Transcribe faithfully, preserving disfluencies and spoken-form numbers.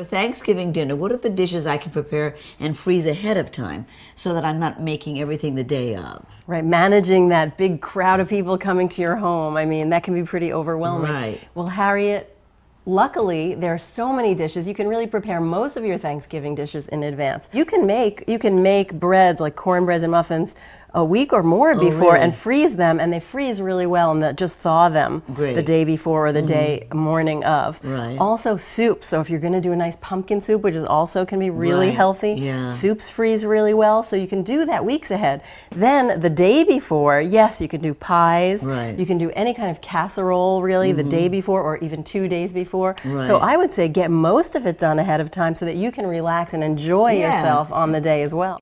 For Thanksgiving dinner, what are the dishes I can prepare and freeze ahead of time so that I'm not making everything the day of? Right, managing that big crowd of people coming to your home. I mean, that can be pretty overwhelming. Right. Well, Harriet, luckily, there are so many dishes. You can really prepare most of your Thanksgiving dishes in advance. You can make you can make breads like cornbreads and muffins a week or more oh, before really? and freeze them, and they freeze really well, and the, just thaw them Great. the day before or the mm-hmm. day morning of. Right. Also soup. So if you're going to do a nice pumpkin soup, which is also can be really right. healthy, yeah. soups freeze really well, so you can do that weeks ahead. Then the day before, yes, you can do pies. Right. You can do any kind of casserole really mm-hmm. the day before or even two days before. Right. So I would say get most of it done ahead of time so that you can relax and enjoy yeah. yourself on the day as well.